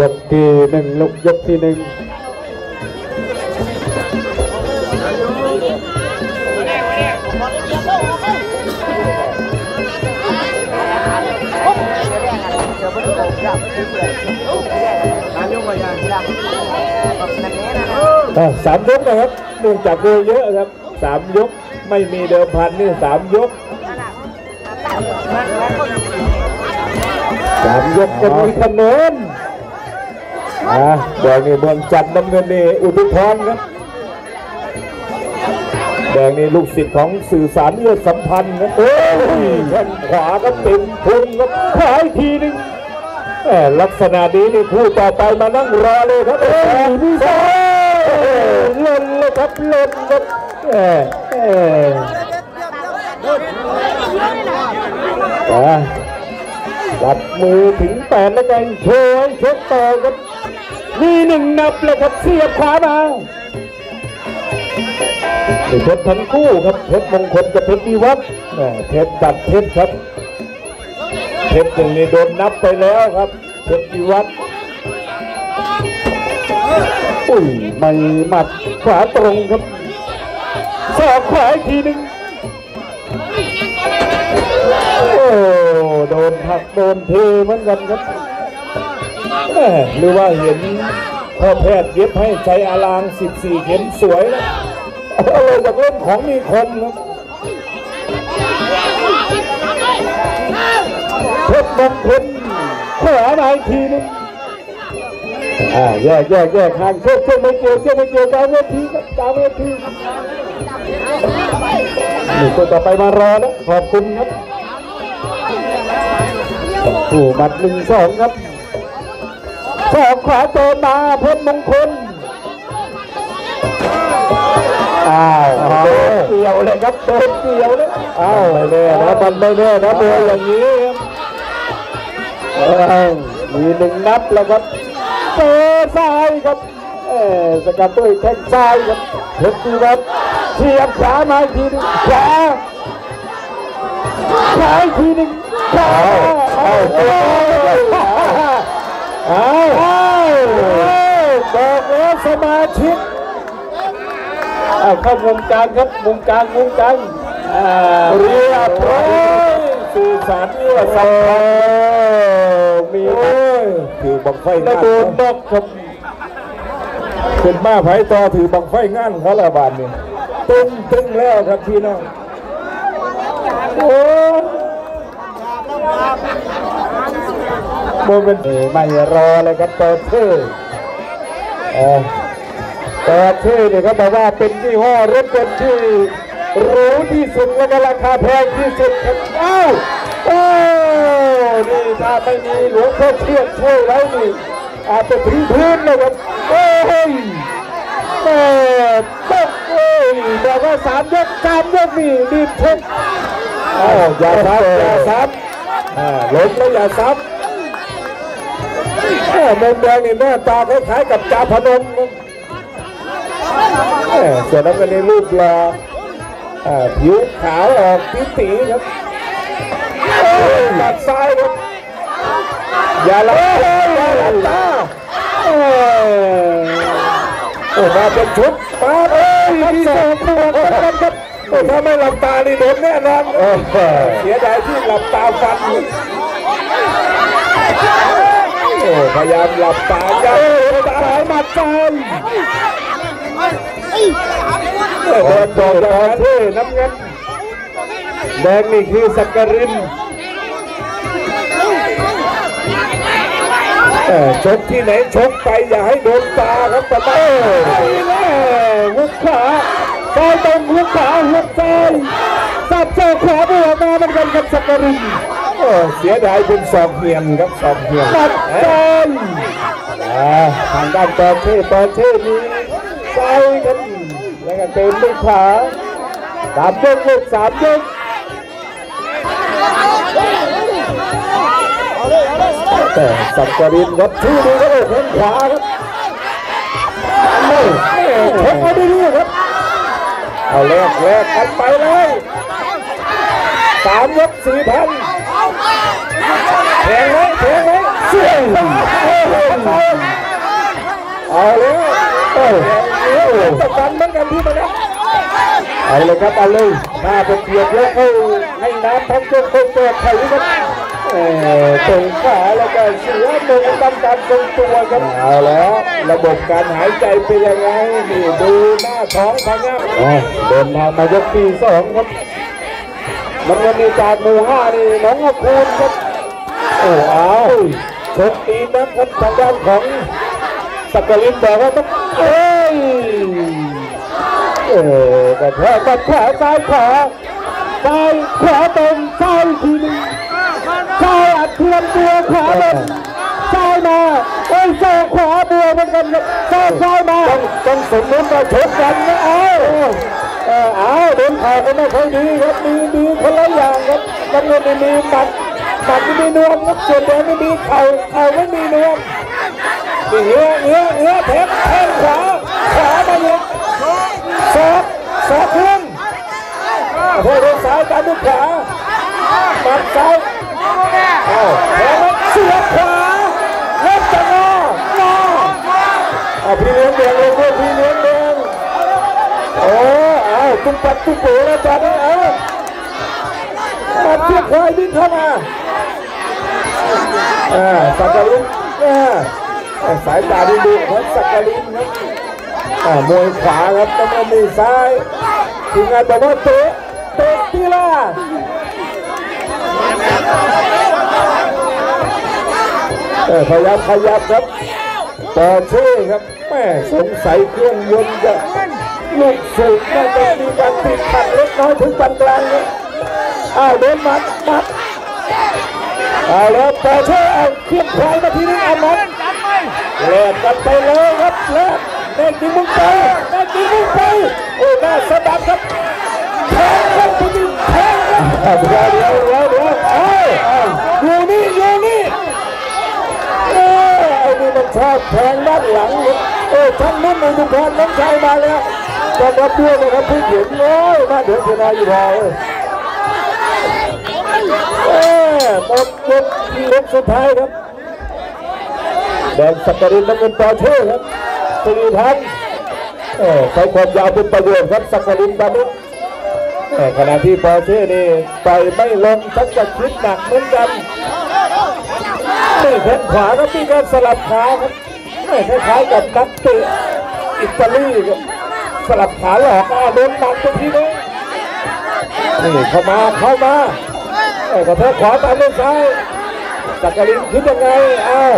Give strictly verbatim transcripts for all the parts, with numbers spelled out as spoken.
ยกที่หนึ่งลุกยกที่หนึ่งสามยกนะครับเนื่องจากวัวเยอะครับสามยกไม่มีเดิมพันนี่สามยกสามยกจะมีคะแนนอ่าแดงนี่เมืองจันทร์น้ำเงินนี่อุทุมพรครับแดงนี่ลูกศิษย์ของสื่อสารเลือดสัมพันธ์นะโอ้ยแข้งขวาก็เต็มพุงก็ขวาอีกทีนึงลักษณะนี้นี่คู่ต่อไปมานั่งรอเลยครับเอ้ยนี่สองเล่นเลยครับเล่นครับเอ้ยวัดมือถึงแปดแล้วกันโชยชกต่อครับมีหนึ่งนับเลยครับเสียบขวามาเพชรทั้งคู่ครับเพชรมงคลกับเพชรนิวัฒน์เพชรตัดเพชรครับเพชรหนึ่งนี่โดนนับไปแล้วครับเพชรนิวัฒน์อุ้ยไม่หมัดขวาตรงครับสอบขวาอีกทีหนึ่งโอ้โดนหักโดนเทเหมือนกันครับหรือว่าเห็นพ่อแพทย์เย็บให้ใจอลางสิบสี่เข็มสวยนะเอาเลยจากเล่มของมีคมครับเพชรมงคลขวามาอีกทีนึงอ่าแยกแยกแยกห่างเชือกเชือกไม่เกี่ยวเชือกไม่เกี่ยวกลางเวทีครับกลางเวทีหนึ่งคนต่อไปมารอแล้วขอบคุณครับผู้บัดหนึ่งสองครับสองขวาเติมมาเพชรมงคลอ้าวโดนเกี่ยวเลยครับโดนเกี่ยวเลยอ้าวไม่แน่นะมันไม่แน่นะเบอร์อย่างนี้ครับมีหนึ่งนับแล้วครับเตะซ้ายครับเออสกัดด้วยแข้งซ้ายครับเพชรตีวัดเทียบขามาอีกทีนึงขาขาอีกทีนึงขาเอาบอกแล้วสมาชิกเข้าวงการครับวงการวงการเรียบร้อยสื่อสารเรื่องสัมพันธ์มีถือบังไฟงานโดนบล็อกครับเป็นมาไผ่ต่อถือบังไฟงานเขาละบาทนี่ตึงตึงแล้วครับพี่น้องโอ้โมเป็นไม่รอเลยครับต่อเท่แต่ชื่อเนี่ยเขาบอกว่าเป็นยี่ห้อรถยนต์ที่รู้ที่สุดและราคาแพงที่สุดครับเอ้าโอ้นี่ถ้าไม่มีหลวงพ่อเทียนช่วยแล้วนี่อาจจะถึงพื้นเลยครับโอ้ยแม่ตกเลยแต่ว่าสามยกสามยกนี่ดีเช็คเอ้าอย่าซ้ำอย่าซ้ำล้มแล้วอย่าซ้ำแม่แมงแดงนี่หน้าตาคล้ายๆกับจ่าพนมส่วนนั้นเป็นรูปลาผิวขาวออกผิวสีครับตัดซ้ายครับอย่าหลับอย่าหลับตาโอ้มาเป็นชุดป้าเอ้ยที่สองคู่กันครับถ้าไม่หลับตานี่โดนแน่นอนเสียดายที่หลับตาฟันพยายามหลับตาอย่าตาหมัดฟันโดนโดนเท่น้ำเงินแดงนี่คือสักกรินชกที่ไหนชกไปอย่าให้โดนตาครับตาต้อยหุบขาซ้ายตรงหุบขาหุบซ้ายสับเจ้าขวาบวกมาน้ำเงินกับสักกรินเสียดายเป็นสองเหียมครับสองเหียมตัดจนทางด้านตอนเท่ตอนเท่นี้ใส่กันแล้วก็เต็มด้วยขาสามยกลูกสามยกแต่สัมกรินครับที่ดีก็เลยแข้งขวาครับไม่เช็คเอาดีๆครับเอาแลกแลกกันไปเลยสามยกสี่พันแทงไหมแทงไหม เอาเลยตบกันเหมือนกันพี่มานะเอาเลยครับเอาเลยมาเป็นเกียรติแล้วเอาให้น้ำทั้งเจ้าคนเจ้าไทยครับตรงขาแล้วก็เสือตรงตั้มการตรงตัวครับเอาแล้วระบบการหายใจเป็นยังไงนี่ดูหน้าท้องพังงับเดินทางมายกที่สองครับมันวันนี้จากหมู่ห้านี่น้องคูณครับโอ้เอาชกตีนะครับทางด้านของสักกลินบอกว่าต้องเอ้ยโอ้แต่แผลแต่แผลซ้ายขวาซ้ายขวาเต็มซ้ายทีนึงซ้ายอัดเทียมตัวขวาเต็มซ้ายมาโอ้ยซ้ายขวาตัวมันกันซ้ายซ้ายมาต้องสมมุติว่าชกกันนะเอ้าอ้าวโดนแผลก็ไม่ค่อยดีครับดีดีคนละอย่างครับจำนวนไม่มีบัตรบัตรไม่มีนวมครับส่วนแดงไม่มีเข่าเข่าไม่มีนวมเอื้อเอื้อเอื้อแทงแทงขวาขวามาหยุดสอบสอบเพื่อนโอ้โหซ้ายตามด้วยขวาตัดซ้ายแล้วมันเสียบขวาแล้วจะงองอเอาพี่เลี้ยงแดงเลยด้วยพี่เลี้ยงแดงโอ้เอาตุ้มปัดตุ้มโผล่แล้วจัดได้เอาปัดเพื่อควายดิ้นเข้ามาอ่าสักกะลิ้นอ่าสายตาดีดูของสักกะลินครับมวยขวาครับต้องมีซ้ายทีมงานบอกว่าเตะเตะตีล่าพยายามขยับครับต่อเชื่อครับแม่สงสัยเครื่องยนต์จะลูกสูบน่าจะมีการติดขัดเล็กน้อยถึงปานกลางเนี่ยอ้าวเดินมัดมัดเอาแล้วต่อเชื่อเอาเครื่องควายมาทีนี้เอามัดเลิกกันไปเลยครับเลิกแม่ตีมุ้งไปแม่ตีมุ้งไปโอ้แม่สะบัดครับแทงครับคุณดิแทงครับเดี๋ยวเดี๋ยวเดี๋ยวเดี๋ยวเอ้ยอยู่นี่อยู่นี่เอ้ยไอ้นี่มันชอบแทงด้านหลังเอ้ยทั้งนุ่นในทุกคนน้องชายมาแล้วจะรับเพื่อนนะครับพี่เขียนโอ้ยมาเดี๋ยวจะมาอยู่รอเอ้ยหมดหมดยกสุดท้ายครับแดงสักกะลินน้ำเงินต่อเชื่อครับสิริพันธ์ใช้ความยาวเป็นประโยชน์ครับสักกะลินบานุขณะที่ต่อเชื่อนี่ไปไม่ลงทั้งจะคิดหนักเหมือนกันนี่แขนขวาก็มีการสลับขาครับคล้ายๆกับนักเตะอิตาลีสลับขาหลอกโดนหนักตรงที่นี้นี่เข้ามาเข้ามาขอเท้าขวาตามด้วยซ้ายสักกะลินคิดยังไงอ้าว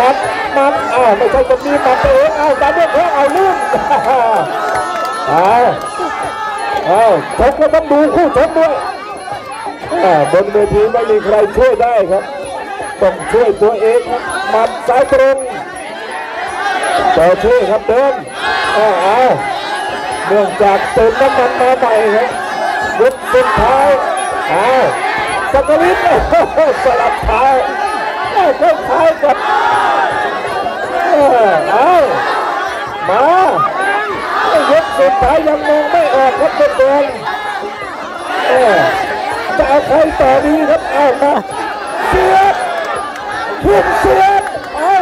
มัดมัดอ้าวไม่ใช่จะมีมัดเองอ้าวจะเรียกเพื่อเอาลื่นอ้าวอ้าวชกก็ต้องดูคู่ชกด้วยบนเวทีไม่มีใครช่วยได้ครับต้องช่วยตัวเองครับมัดสายตรงต่อช่วยครับเดินอ้าวเนื่องจากเติมน้ำมันมาใหม่ครับยุบสุดท้ายอ้าวสักกะลินสลับท้ายเข้าท้ายกับเอามาเย็บสุดท้ายยังมองไม่ออกครับเพื่อนจะเอาใครต่อดีครับเอามาเสียบทุบเสียบเอา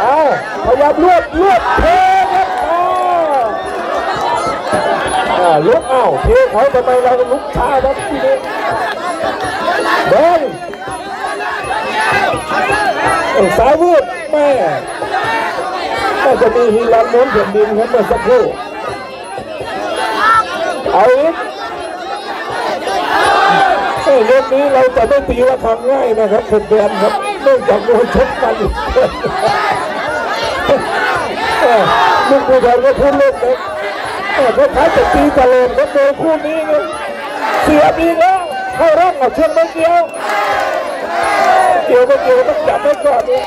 เอาพยายามรวบรวบเทครับเอาลุกเอาเทเขาทำไมเราลุกช้าครับทีนี้เดินสายวุฒิแม่ก็จะมีฮีรันน้นเห็นดินครับเมื่อสักครู่เอาอีกเรื่องนี้เราจะไม่ตีว่าทำง่ายนะครับเป็นเดือนครับเนื่องจากโดนชกมาอีกลูกผู้ชายก็พูดเล่นนะก็ท้ายจะตีกระโหลกก็โดนคู่นี้เลยเสียบีแล้วเข้าร่างเอาเชือกไม่เกี่ยวเกี่ยวก็เกี่ยวต้องจับไว้ก่อนนี่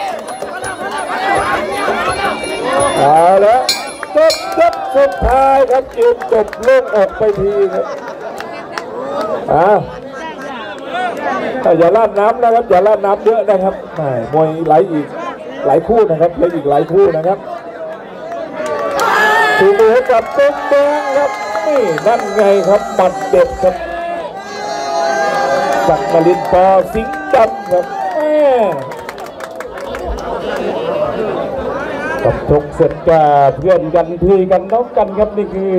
เอาละจบจบสุดท้ายครับเกี่ยวจบเล่นออกไปทีครับอ้าวอย่าลาดน้ำนะครับอย่าลาดน้ำเยอะนะครับมวยไหลอีกหลายคู่นะครับไหลอีกหลายคู่นะครับถูกมือกับเต้นแดงครับนี่นั่นไงครับบัดเด็ดครับจากมารินปอสิงห์ดำครับ กับชกเสร็จก็เพื่อนกันคุยกันน้องกันครับนี่คือ